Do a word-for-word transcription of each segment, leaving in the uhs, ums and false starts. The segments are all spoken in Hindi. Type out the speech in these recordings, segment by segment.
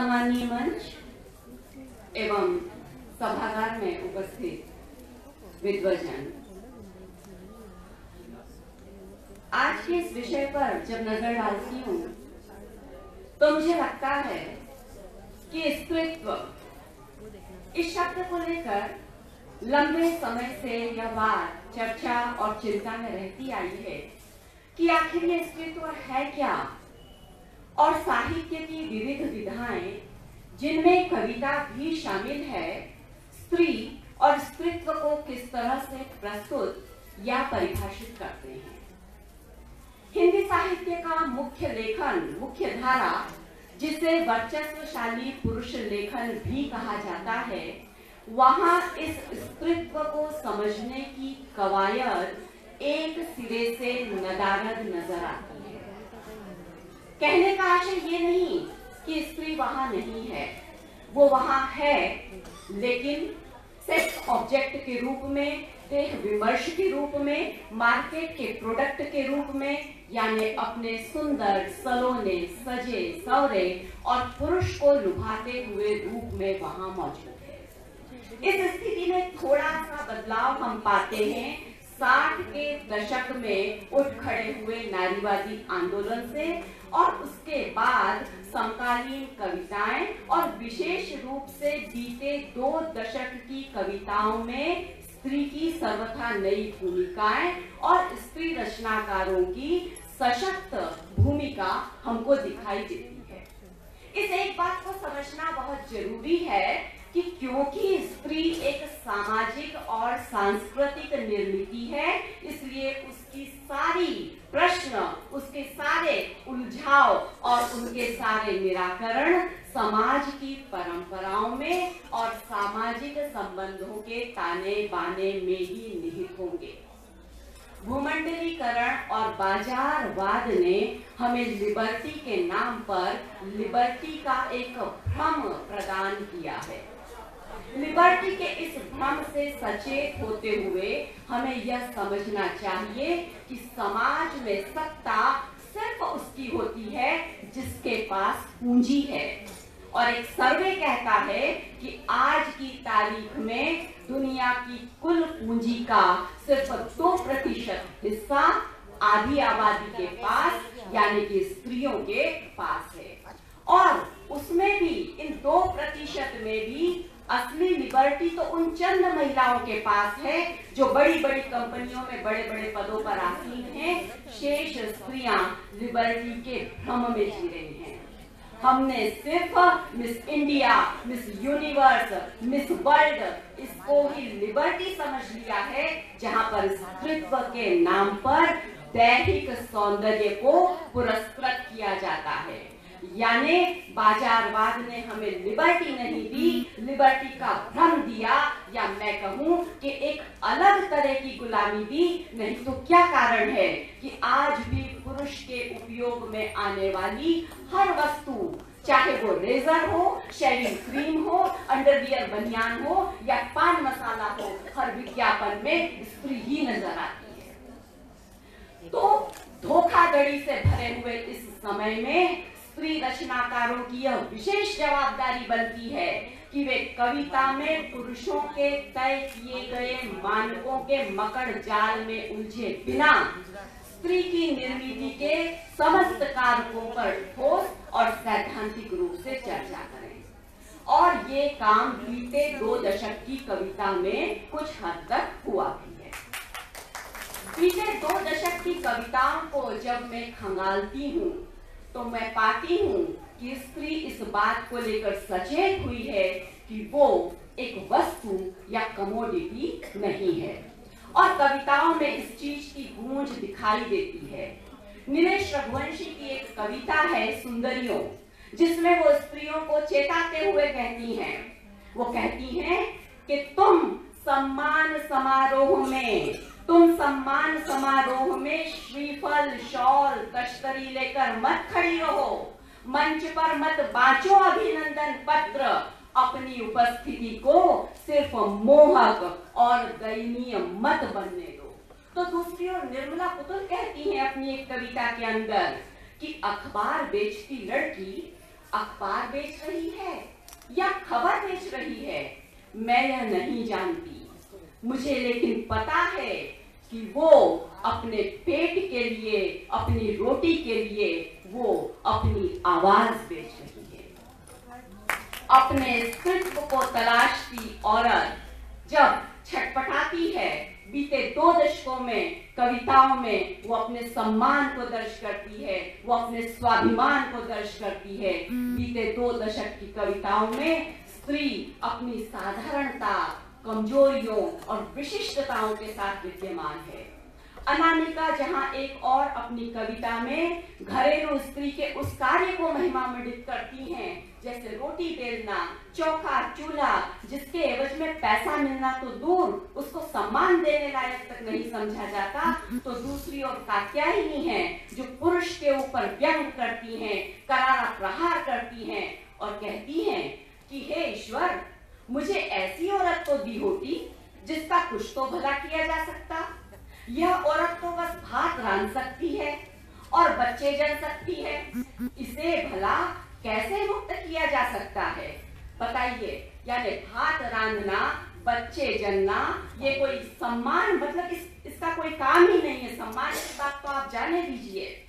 सम्मानीय मंच एवं सभागार में उपस्थित विद्वजन, आज के इस विषय पर जब नजर डालती हूँ तो मुझे लगता है कि स्त्रीत्व इस शब्द को लेकर लंबे समय से यह बात चर्चा और चिंता में रहती आई है कि आखिर ये स्त्रीत्व है क्या, और साहित्य की विविध विधाएं जिनमें कविता भी शामिल है, स्त्री और स्त्रीत्व को किस तरह से प्रस्तुत या परिभाषित करते हैं। हिंदी साहित्य का मुख्य लेखन, मुख्य धारा जिसे वर्चस्वशाली पुरुष लेखन भी कहा जाता है, वहाँ इस स्त्रीत्व को समझने की कवायद एक सिरे से नदारद नजर आती है। कहने का आशय ये नहीं कि स्त्री वहाँ नहीं है, वो वहाँ है, लेकिन सेक्स ऑब्जेक्ट के रूप में, देह विमर्श के रूप में, मार्केट के प्रोडक्ट के रूप में, यानी अपने सुंदर सलोने सजे सवरे और पुरुष को लुभाते हुए रूप में वहाँ मौजूद है। इस स्थिति में थोड़ा सा बदलाव हम पाते हैं साठ के दशक में उठ खड़े हुए नारीवादी आंदोलन से, और उसके बाद समकालीन कविताएं और विशेष रूप से बीते दो दशक की कविताओं में स्त्री की सर्वथा नई भूमिकाएं और स्त्री रचनाकारों की सशक्त भूमिका हमको दिखाई देती है। इस एक बात को समझना बहुत जरूरी है कि क्योंकि स्त्री एक सामाजिक और सांस्कृतिक निर्मिति है, इसलिए उसकी सारी प्रश्न, उसके सारे उलझाव और उनके सारे निराकरण समाज की परंपराओं में और सामाजिक संबंधों के ताने बाने में ही निहित होंगे। भूमंडलीकरण और बाजारवाद ने हमें लिबर्टी के नाम पर लिबर्टी का एक भ्रम प्रदान किया है। लिबर्टी के इस भ्रम से सचेत होते हुए हमें यह समझना चाहिए कि समाज में सत्ता सिर्फ उसकी होती है जिसके पास पूंजी है, और एक सर्वे कहता है कि आज की तारीख में दुनिया की कुल पूंजी का सिर्फ दो प्रतिशत हिस्सा आधी आबादी के पास, यानी कि स्त्रियों के पास है, और उसमें भी, इन दो प्रतिशत में भी असली लिबर्टी तो उन चंद महिलाओं के पास है जो बड़ी बड़ी कंपनियों में बड़े बड़े पदों पर आसीन हैं। शेष स्त्रियां लिबर्टी के भ्रम में जी रही हैं। हमने सिर्फ Miss India, Miss Universe, Miss World इसको ही लिबर्टी समझ लिया है, जहां पर स्त्रीत्व के नाम पर दैहिक सौंदर्य को पुरस्कृत किया जाता है। यानी बाजारवाद ने हमें लिबर्टी नहीं दी, लिबर्टी का भ्रम दिया, या मैं कहूँ कि एक अलग तरह की गुलामी दी। नहीं तो क्या कारण है कि आज भी पुरुष के उपयोग में आने वाली हर वस्तु, चाहे वो रेजर हो, शेविंग क्रीम हो, अंडरवियर बनियान हो या पान मसाला हो, हर विज्ञापन में स्त्री ही नजर आती है। तो धोखाधड़ी से भरे हुए इस समय में स्त्री रचनाकारों की यह विशेष जवाबदारी बनती है कि वे कविता में पुरुषों के तय किए गए मानकों के मकड़ जाल में उलझे बिना स्त्री की निर्मिति के समस्त कारकों पर ठोस और सैद्धांतिक रूप से चर्चा करें, और ये काम बीते दो दशक की कविता में कुछ हद तक हुआ भी है। बीते दो दशक की कविताओं को जब मैं खंगालती हूँ तो मैं पाती हूँ कि स्त्री इस बात को लेकर सचेत हुई है कि वो एक वस्तु या कमोडिटी नहीं है, और कविताओं में इस चीज की गूंज दिखाई देती है। नीलेश रघुवंशी की एक कविता है सुंदरियों, जिसमें वो स्त्रियों को चेताते हुए कहती हैं, वो कहती हैं कि तुम सम्मान समारोह में तुम सम्मान समारोह में श्रीफल, शॉल, तश्तरी लेकर मत खड़ी रहो, मंच पर मत बाँचो अभिनंदन पत्र, अपनी उपस्थिति को सिर्फ मोहक और दयनीय मत बनने दो। तो दूसरी ओर निर्मला पुतुल कहती हैं अपनी एक कविता के अंदर कि अखबार बेचती लड़की अखबार बेच रही है या खबर बेच रही है, मैं यह नहीं जानती। मुझे लेकिन पता है कि वो अपने पेट के लिए, अपनी रोटी के लिए वो अपनी आवाज बेच रही है। अपने सिर्फ को तलाशती औरत जब छटपटाती है, बीते दो दशकों में कविताओं में वो अपने सम्मान को दर्ज करती है, वो अपने स्वाभिमान को दर्ज करती है। बीते दो दशक की कविताओं में स्त्री अपनी साधारणता, कमजोरियों और विशिष्टताओं के साथ विद्यमान है। अनामिका जहां एक और अपनी कविता में घरेलू स्त्री के उस कार्य को महिमामंडित करती हैं, जैसे रोटी बेलना, चौका चूल्हा, जिसके एवज में पैसा मिलना तो दूर उसको सम्मान देने लायक तक नहीं समझा जाता, तो दूसरी ओर कात्यायनी है जो पुरुष के ऊपर व्यंग करती हैं, करारा प्रहार करती हैं और कहती हैं कि हे ईश्वर, मुझे ऐसी औरत तो दी होती जिसका कुछ तो भला किया जा सकता। यह औरत तो बस भात रान सकती है और बच्चे जन सकती है, इसे भला कैसे मुक्त किया जा सकता है? बताइए, यानी भात रानना, बच्चे जनना, ये कोई सम्मान, मतलब इस, इसका कोई काम ही नहीं है। सम्मान की बात तो आप जाने दीजिए।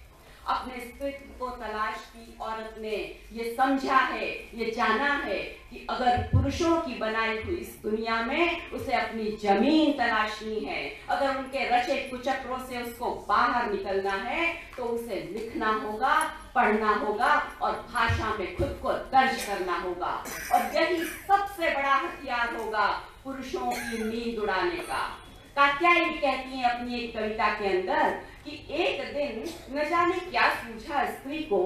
अपने स्त्रीत्व को तलाश की औरत ने ये समझा है, ये जाना है कि अगर पुरुषों की बनाई हुई इस दुनिया में उसे अपनी जमीन तलाशनी है, अगर उनके रचे कुचक्रों से उसको बाहर निकलना है, तो उसे लिखना होगा, पढ़ना होगा और भाषा में खुद को दर्ज करना होगा। और यही सबसे बड़ा हथियार होगा पुरुषों की नींद उड़ाने का। कात्यायनी कहती है अपनी एक कविता के अंदर कि एक दिन न जाने क्या सूझा स्त्री को,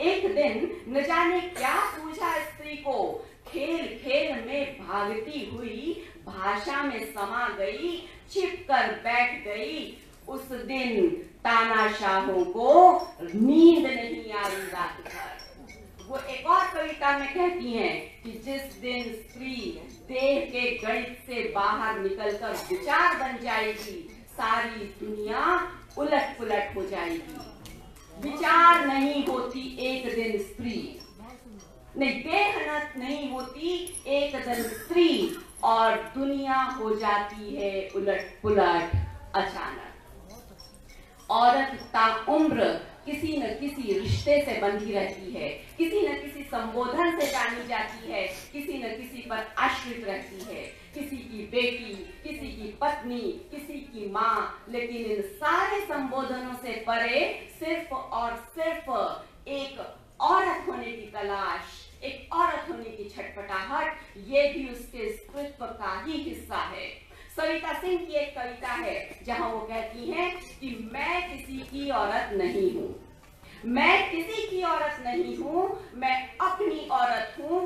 एक दिन न जाने क्या सूझा स्त्री को, खेल खेल में भागती हुई भाषा में समा गई, छिप कर बैठ गई। उस दिन तानाशाहों को नींद नहीं आई रात भर। वो एक और कविता में कहती हैं कि जिस दिन स्त्री देह के गणित से बाहर निकलकर विचार बन जाएगी, सारी दुनिया उलट पुलट हो जाएगी। विचार नहीं होती एक दिन स्त्री, नहीं बेहनत नहीं होती एक दिन स्त्री, और दुनिया हो जाती है उलट पुलट अचानक। औरत ता उम्र किसी न किसी रिश्ते से बंधी रहती है, किसी न किसी संबोधन से जानी जाती है, किसी न किसी पर आश्रित रहती है, किसी की बेटी, किसी की पत्नी, किसी की माँ। लेकिन इन सारे संबोधनों से परे सिर्फ और सिर्फ एक औरत होने की तलाश, एक औरत होने की छटपटाहट, ये भी उसके स्त्रीत्व का ही हिस्सा है। कविता सिंह की एक कविता है जहां वो कहती हैं कि मैं किसी की औरत नहीं हूँ, मैं किसी की औरत नहीं हूँ, मैं अपनी औरत हूँ,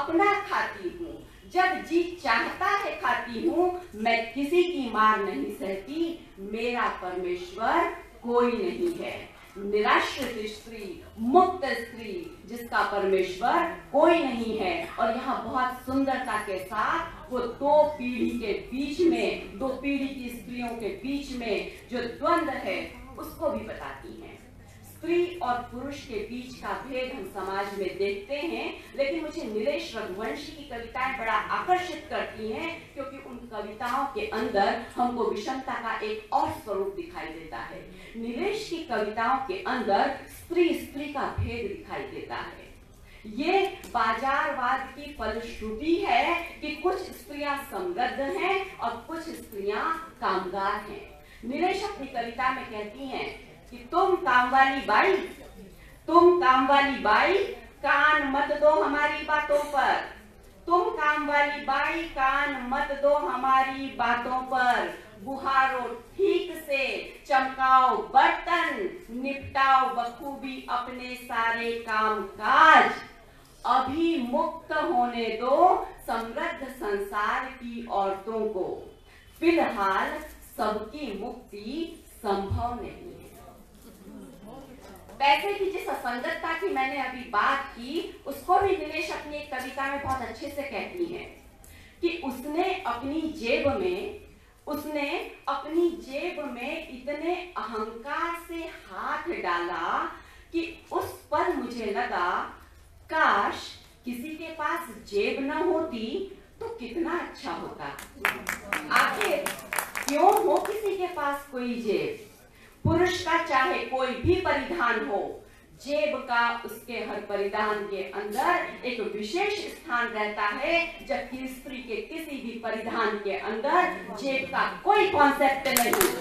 अपना खाती हूँ, जब जी चाहता है खाती हूँ, मैं किसी की मार नहीं सहती, मेरा परमेश्वर कोई नहीं है। निराश्रित स्त्री, मुक्त स्त्री, जिसका परमेश्वर कोई नहीं है। और यहाँ बहुत सुंदरता के साथ वो दो पीढ़ी के बीच में, दो पीढ़ी की स्त्रियों के बीच में जो द्वंद्व है उसको भी बताती हैं। स्त्री और पुरुष के बीच का भेद हम समाज में देखते हैं, लेकिन मुझे नीलेश रघुवंशी की कविताएं बड़ा आकर्षित करती हैं, क्योंकि उन कविताओं के अंदर हमको विषमता का एक और स्वरूप दिखाई देता है। नीलेश की कविताओं के अंदर स्त्री स्त्री का भेद दिखाई देता है। ये बाजारवाद की फलश्रुति है कि कुछ स्त्रियां समृद्ध हैं और कुछ स्त्रियां कामगार हैं। नीलेश अपनी कविता में कहती हैं कि तुम काम वाली बाई, तुम काम वाली बाई, कान मत दो हमारी बातों पर, तुम काम वाली बाई, कान मत दो हमारी बातों पर, बुहारो ठीक से, चमकाओ बर्तन, निपटाओ बखूबी अपने सारे काम काज, अभी मुक्त होने दो समृद्ध संसार की औरतों को, फिलहाल सबकी मुक्ति संभव नहीं। पैसे की जिस असंगतता की मैंने अभी बात की, उसको भी नीलेश अपनी एक कविता में बहुत अच्छे से कहती है कि उसने अपनी जेब में उसने अपनी जेब में इतने अहंकार से हाथ डाला कि उस पर मुझे लगा काश किसी के पास जेब न होती तो कितना अच्छा होता। आखिर क्यों हो किसी के पास कोई जेब? पुरुष का चाहे कोई भी परिधान हो, जेब का उसके हर परिधान के अंदर एक विशेष स्थान रहता है, जबकि स्त्री के किसी भी परिधान के अंदर जेब का कोई कॉन्सेप्ट नहीं,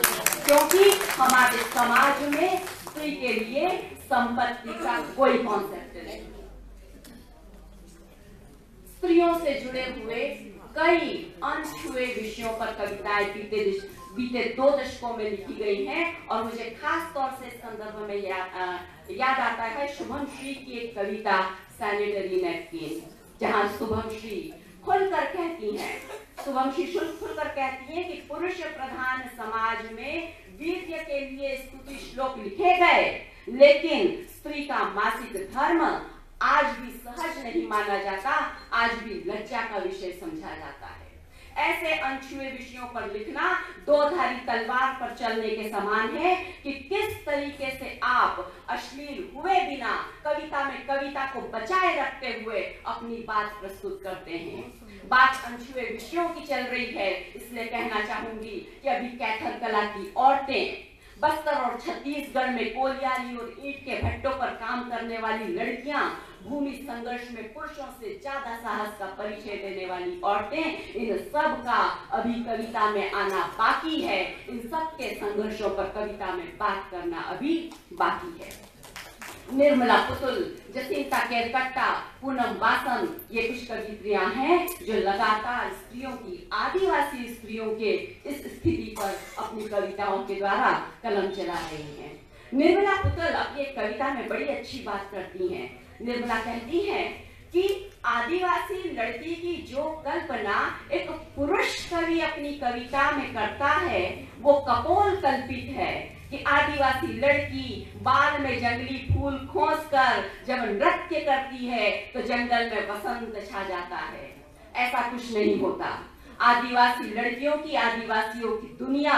क्योंकि हमारे समाज में स्त्री के लिए संपत्ति का कोई कॉन्सेप्ट नहीं। स्त्रियों से जुड़े हुए कई अनछुए विषयों पर कविताएं बीते बीते दो दशकों में लिखी गई हैं, और मुझे खास तौर से इस संदर्भ में या, आ, याद आता है सुभंशी की एक कविता सैनिटरी नैपकिन, जहाँ सुभंशी खुलकर कहती हैं, सुभंशी शुल्क खुलकर कहती हैं कि पुरुष प्रधान समाज में वीर्य के लिए स्तुति श्लोक लिखे गए, लेकिन स्त्री का मासिक धर्म आज भी सहज नहीं माना जाता, आज भी लज्जा का विषय समझा जाता है। ऐसे अनछुए विषयों पर लिखना दोधारी तलवार पर चलने के समान है कि किस तरीके से आप अश्लील हुए बिना कविता में कविता को बचाए रखते हुए अपनी बात प्रस्तुत करते हैं। बात अनछुए विषयों की चल रही है, इसलिए कहना चाहूंगी कि अभी कैथल कला की औरतें, बस्तर और छत्तीसगढ़ में कोलियारी और ईंट के भट्टों पर काम करने वाली लड़कियां, भूमि संघर्ष में पुरुषों से ज्यादा साहस का परिचय देने वाली औरतें, इन सब का अभी कविता में आना बाकी है। इन सब के संघर्षों पर कविता में बात करना अभी बाकी है। निर्मला पुतुल, जसिंता कैरकटा, पूनम बासन, ये कुछ कवित्रियां हैं जो लगातार स्त्रियों की, आदिवासी स्त्रियों के इस स्थिति पर अपनी कविताओं के द्वारा कलम चला रही हैं। निर्मला पुतुल अपनी एक कविता में बड़ी अच्छी बात करती हैं। निर्मला कहती हैं कि आदिवासी लड़की की जो कल्पना एक पुरुष कवि अपनी कविता में करता है वो कपोल कल्पित है, कि आदिवासी लड़की बाल में जंगली फूल खोंसकर जब नृत्य करती है तो जंगल में वसंत छा जाता है। ऐसा कुछ नहीं होता। आदिवासी लड़कियों की, आदिवासियों की दुनिया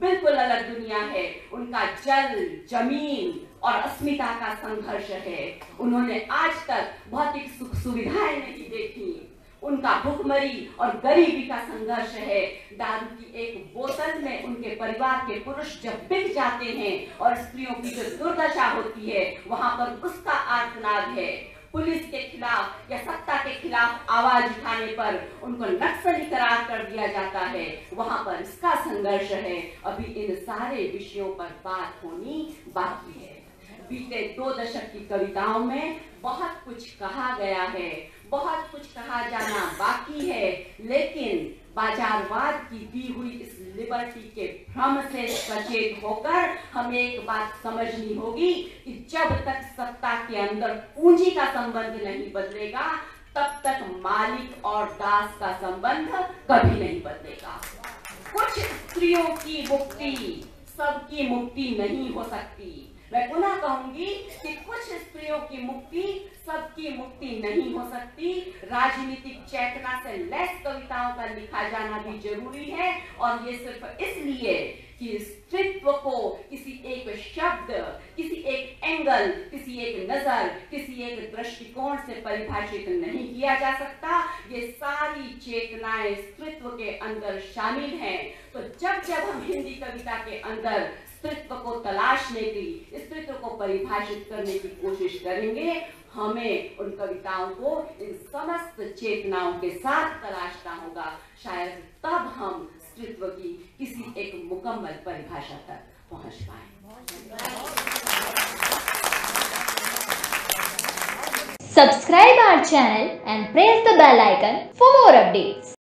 बिल्कुल अलग दुनिया है। उनका जल, जमीन और अस्मिता का संघर्ष है। उन्होंने आज तक भौतिक सुख सुविधाएं नहीं देखी। उनका भुखमरी और गरीबी का संघर्ष है। दारू की एक बोतल में उनके परिवार के पुरुष जब बिक जाते हैं और स्त्रियों की जो दुर्दशा होती है वहां पर उसका आर्तनाद है। पुलिस के खिलाफ या सत्ता के खिलाफ आवाज उठाने पर उनको नक्सली करार कर दिया जाता है, वहां पर इसका संघर्ष है। अभी इन सारे विषयों पर बात होनी बाकी है। बीते दो दशक की कविताओं में बहुत कुछ कहा गया है, बहुत कुछ कहा जाना बाकी है, लेकिन बाजारवाद की दी हुई इस लिबर्टी के भ्रम से सचेत होकर हमें एक बात समझनी होगी कि जब तक सत्ता के अंदर पूंजी का संबंध नहीं बदलेगा, तब तक मालिक और दास का संबंध कभी नहीं बदलेगा। कुछ स्त्रियों की मुक्ति सबकी मुक्ति नहीं हो सकती। मैं पुनः कहूंगी कि कुछ स्त्रियों की मुक्ति सबकी मुक्ति नहीं हो सकती। राजनीतिक चेतना से लैस कविताओं का लिखा जाना भी जरूरी है, और ये सिर्फ इसलिए कि स्त्रीत्व को किसी एक शब्द, किसी एक एंगल, किसी एक नजर, किसी एक दृष्टिकोण से परिभाषित नहीं किया जा सकता। ये सारी चेतनाएं स्त्रीत्व के अंदर शामिल हैं। तो जब जब हम हिंदी कविता के अंदर स्त्रीत्व को तलाशने की, स्त्रीत्व को परिभाषित करने की कोशिश करेंगे, हमें उन कविताओं को इन समस्त चेतनाओं के साथ तलाशना होगा। शायद तब हम स्त्रीत्व की किसी एक मुकम्मल परिभाषा तक पहुंच पाए। Subscribe our channel and press the bell icon for more updates.